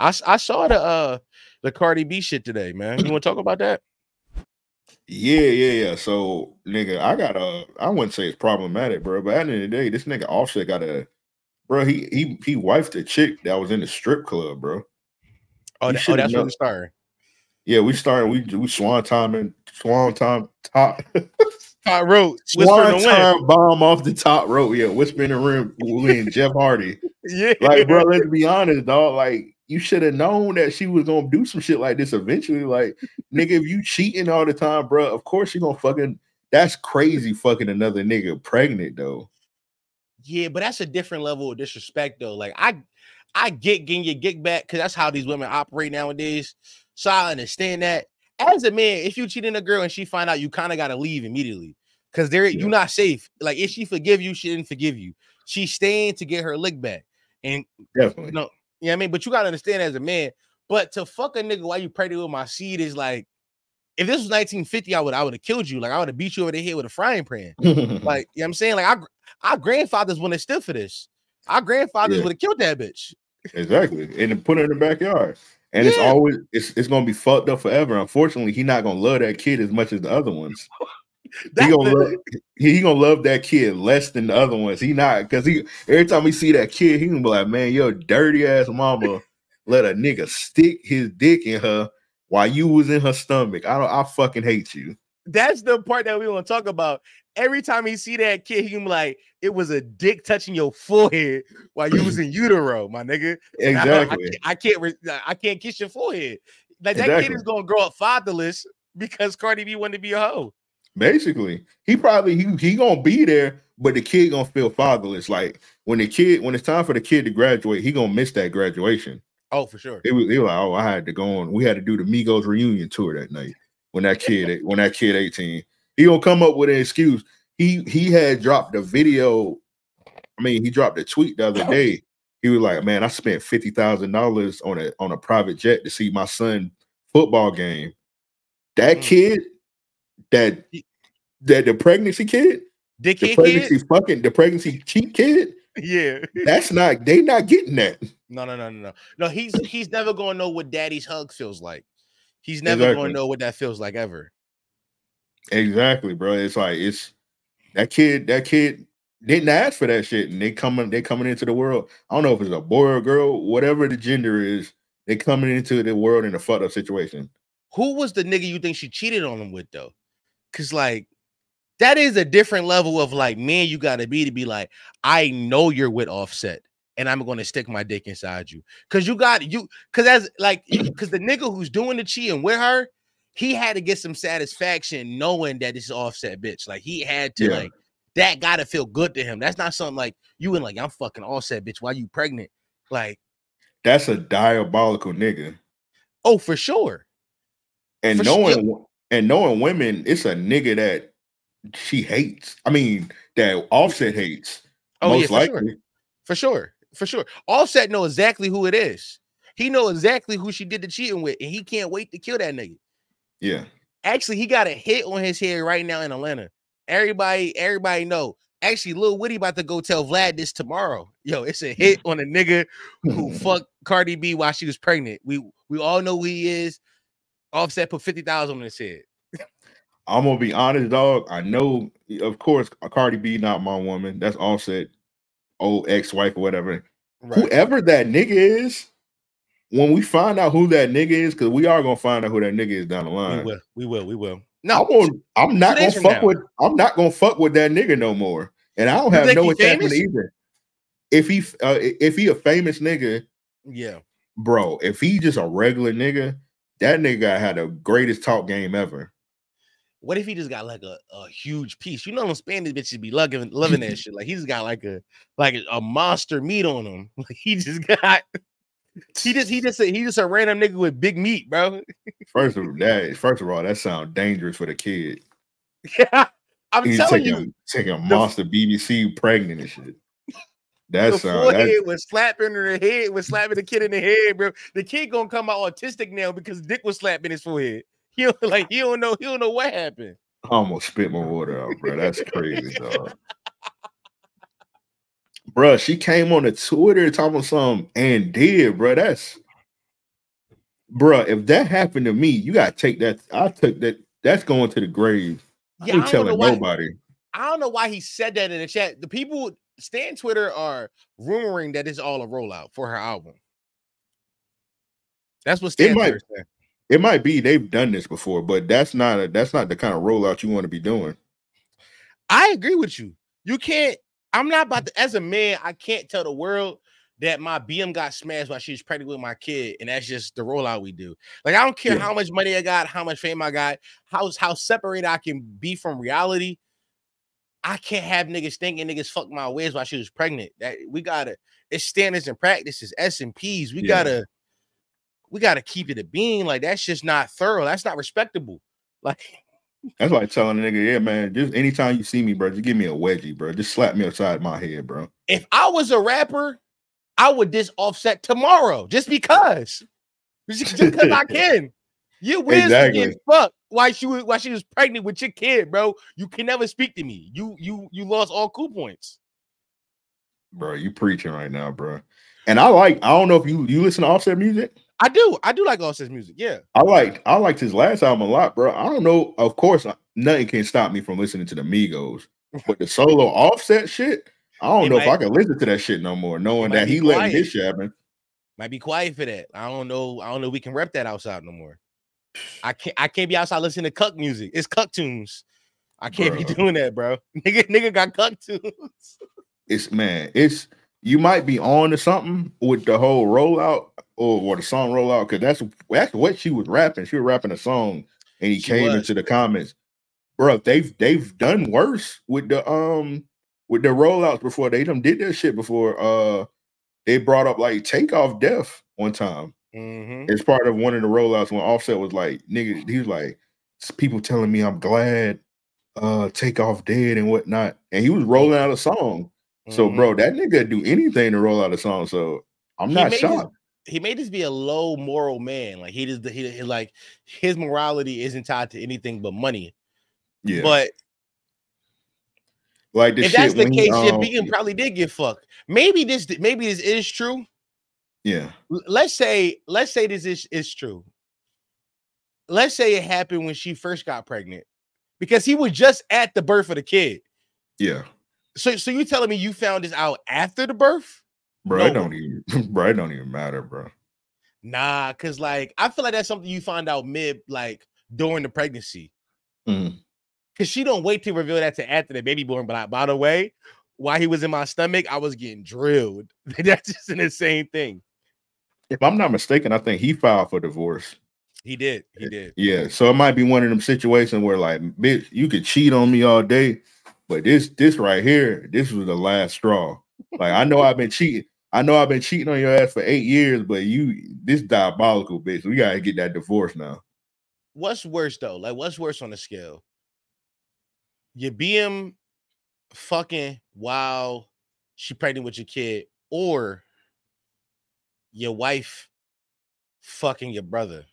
I saw the Cardi B shit today, man. You want to talk about that? Yeah. So, nigga, I wouldn't say it's problematic, bro, but at the end of the day, this nigga Offset got a, bro, he wifed a chick that was in the strip club, bro. Oh, that, that's where we started. Yeah, we started. We swan time bomb off the top rope. Yeah, whisper in the rim. We and Jeff Hardy. Yeah, like, bro, let's be honest, dog. Like, you should have known that she was gonna do some shit like this eventually. Like, nigga, if you cheating all the time, bro, of course you gonna fucking. That's crazy. Fucking another nigga pregnant though. Yeah, but that's a different level of disrespect though. Like, I get getting your get back because that's how these women operate nowadays. So I understand that. As a man, if you cheating a girl and she find out, you kind of gotta leave immediately because you're not safe. Like, if she forgive you, she didn't forgive you. She's staying to get her lick back, and definitely, you know, you know what I mean. But you gotta understand as a man. But to fuck a nigga while you pregnant with my seed is like, if this was 1950, I would have killed you. Like, I would have beat you over the head with a frying pan. Like, you know what I'm saying? Like, our grandfathers wouldn't have stood for this. Our grandfathers would have killed that bitch. Exactly, and put her in the backyard. And it's always it's gonna be fucked up forever. Unfortunately, he's not gonna love that kid as much as the other ones. he gonna love that kid less than the other ones. He not, because he every time he see that kid, he gonna be like, man, your dirty ass mama let a nigga stick his dick in her while you was in her stomach. I fucking hate you. That's the part that we want to talk about. Every time he see that kid, he be like, it was a dick touching your forehead while you was in utero, my nigga. Exactly. I can't kiss your forehead. Like, that kid is gonna grow up fatherless because Cardi B wanted to be a hoe. Basically, he gonna be there, but the kid gonna feel fatherless. Like, when it's time for the kid to graduate, he gonna miss that graduation. Oh, for sure. It was like, oh, I had to go on. We had to do the Migos reunion tour that night. When that kid 18, he gonna come up with an excuse. He had dropped a video. I mean, he dropped a tweet the other day. He was like, "Man, I spent $50,000 on a private jet to see my son football game." That kid, that the pregnancy kid, the pregnancy cheat kid. Yeah, that's not. They not getting that. No. He's never gonna know what daddy's hug feels like. He's never going to know what that feels like ever. Exactly, bro. It's like, it's that kid didn't ask for that shit, and they coming into the world. I don't know if it's a boy or girl, whatever the gender is. They coming into the world in a fucked up situation. Who was the nigga you think she cheated on him with though? Because, like, that is a different level of, like, man, you got to be like, I know you're with Offset, and I'm gonna stick my dick inside you, cause the nigga who's doing the cheating with her, he had to get some satisfaction knowing that this is Offset, bitch. Like, he had to like, that gotta feel good to him. That's not something like you and like, I'm fucking Offset, bitch. Why you pregnant? Like, that's a diabolical nigga. Oh, for sure. And for knowing women, it's a nigga that she hates. I mean, that Offset hates. Oh, most likely. For sure. Offset know exactly who it is. He know exactly who she did the cheating with, and he can't wait to kill that nigga. Yeah. Actually, he got a hit on his head right now in Atlanta. Everybody know. Actually, Lil Woody about to go tell Vlad this tomorrow. Yo, it's a hit on a nigga who fucked Cardi B while she was pregnant. We all know who he is. Offset put $50,000 on his head. I'm gonna be honest, dog. I know, of course, Cardi B not my woman. That's Offset. Old ex-wife or whatever, right. Whoever that nigga is, when we find out who that nigga is, because we are gonna find out who that nigga is down the line. We will. No, I'm not gonna fuck with that nigga no more. And I don't have no intention either. If he a famous nigga, yeah, bro. If he just a regular nigga, that nigga had the greatest talk game ever. What if he just got like a huge piece? You know them Spanish bitches be loving that shit. Like, he just got like a monster meat on him. Like, he just a random nigga with big meat, bro. First of all, that sounds dangerous for the kid. Yeah, I'm telling you, taking a monster BBC pregnant and shit. The forehead was slapping the kid in the head, bro. The kid gonna come out autistic now because dick was slapping his forehead. He don't know what happened. I almost spit my water out, bro. That's crazy, dog. Bro, she came on the Twitter talking about something and did, bro. That's Bruh, if that happened to me, you gotta take that. I took that. That's going to the grave. Yeah, I ain't telling nobody. I don't know why he said that in the chat. The people Stan Twitter are rumoring that it's all a rollout for her album. That's what Stan Twitter said. It might be they've done this before, but that's not the kind of rollout you want to be doing. I agree with you. You can't. I'm not about to. As a man, I can't tell the world that my BM got smashed while she was pregnant with my kid, and that's just the rollout we do. Like, I don't care how much money I got, how much fame I got, how separated I can be from reality. I can't have niggas thinking niggas fucked my ways while she was pregnant. That we gotta, it's standards and practices, S&Ps. We gotta keep it a bean. Like, that's just not thorough. That's not respectable. Like, that's like telling a nigga, yeah, man, just anytime you see me, bro, just give me a wedgie, bro. Just slap me upside my head, bro. If I was a rapper, I would diss Offset tomorrow just because I can. Your whiz get fucked while she was pregnant with your kid, bro. You can never speak to me. You lost all cool points, bro. You preaching right now, bro. And I don't know if you listen to Offset music. I do like Offset's music. Yeah, I liked his last album a lot, bro. I don't know. Of course, nothing can stop me from listening to the Migos, but the solo Offset shit, I don't know if I can listen to that shit no more, knowing that he letting this shit happen. Might be quiet for that. I don't know. We can rep that outside no more. I can't be outside listening to cuck music. It's cuck tunes. I can't be doing that, bro. Nigga got cuck tunes. It's you might be on to something with the whole rollout or the song rollout, because that's what she was rapping. She was rapping a song, and she came into the comments, bro. They've done worse with the rollouts before. They done did that shit before. They brought up like Takeoff death one time. It's part of one of the rollouts when Offset was like, nigga, he was like, people telling me I'm glad Takeoff dead and whatnot. And he was rolling out a song. So, bro, that nigga do anything to roll out a song. So I'm not shocked. He made this be a low moral man. Like, he his morality isn't tied to anything but money. Yeah. But like, if that's the case, Vegan probably did get fucked. Maybe this is true. Yeah. Let's say this is true. Let's say it happened when she first got pregnant, because he was just at the birth of the kid. Yeah. So you telling me you found this out after the birth? Bro, no. It don't even matter, bro. Nah, because like, I feel like that's something you find out during the pregnancy. Because she don't wait to reveal that to after the baby born. But by the way, while he was in my stomach, I was getting drilled. That's just an insane thing. If I'm not mistaken, I think he filed for divorce. He did. Yeah, so it might be one of them situations where, like, bitch, you could cheat on me all day, but this right here, this was the last straw. Like, I know I've been cheating on your ass for 8 years, but this diabolical, bitch. We gotta get that divorce now. What's worse though? Like, what's worse on the scale? Your BM fucking while she pregnant with your kid, or your wife fucking your brother?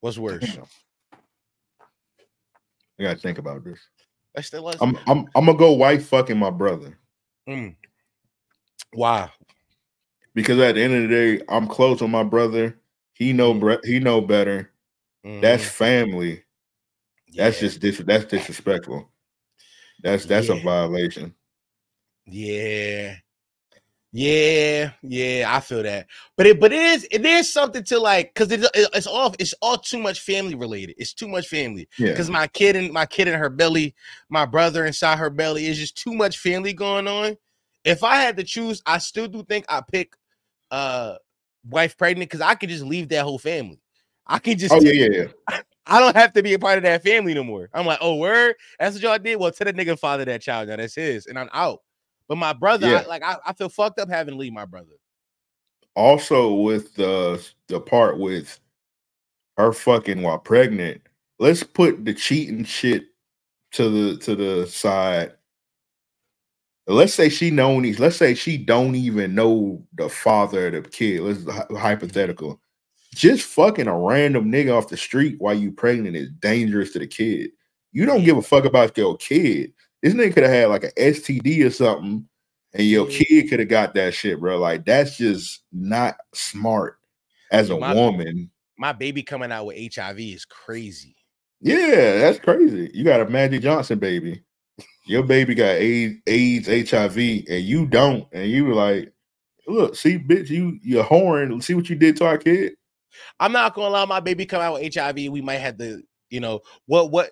What's worse? I gotta think about this. I'm gonna go wife fucking my brother. Why? Because at the end of the day, I'm close with my brother. He know better. That's family. Yeah. That's disrespectful. That's a violation. Yeah. I feel that, but it is something to, like, because it's all too much family related. It's too much family. Because my kid in her belly, my brother inside her belly, is just too much family going on. If I had to choose, I still do think I pick wife pregnant, because I could just leave that whole family. I can just I don't have to be a part of that family no more. I'm like, oh, word? That's what y'all did? Well, tell the nigga father that child. Now that's his, and I'm out. But my brother, I feel fucked up having to leave my brother. Also, with the part with her fucking while pregnant, let's put the cheating shit to the side. Let's say she don't even know the father of the kid. Let's hypothetical. Just fucking a random nigga off the street while you pregnant is dangerous to the kid. You don't give a fuck about your kid. This nigga could have had like an STD or something, and your kid could have got that shit, bro. Like, that's just not smart as a woman. my baby coming out with HIV is crazy. Yeah, that's crazy. You got a Magic Johnson baby. Your baby got AIDS, HIV, and you don't. And you were like, look, see, bitch, you're whoring. See what you did to our kid? I'm not going to allow my baby come out with HIV. We might have to, you know, what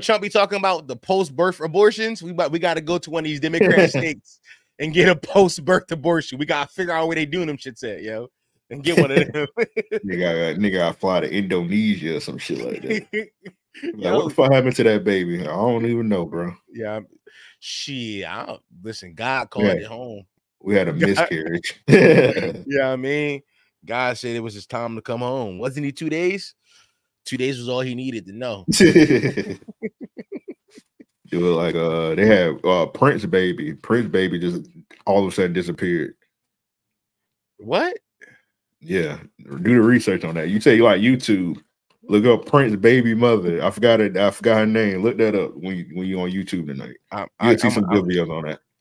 Trump be talking about? The post-birth abortions? We got to go to one of these Democrat states and get a post-birth abortion. We got to figure out what they doing them shit at, yo. And get one of them. Nigga, I fly to Indonesia or some shit like that. Like, what the fuck happened to that baby? I don't even know, bro. Yeah, shit. Listen, God called it home. We had a miscarriage. Yeah, I mean, God said it was his time to come home. Wasn't he 2 days? 2 days was all he needed to know. It was like they had Prince baby. Prince baby just all of a sudden disappeared. What? Yeah, do the research on that. You say you like YouTube. Look up Prince baby mother. I forgot her name. Look that up when you on YouTube tonight. You'll see some good videos on that.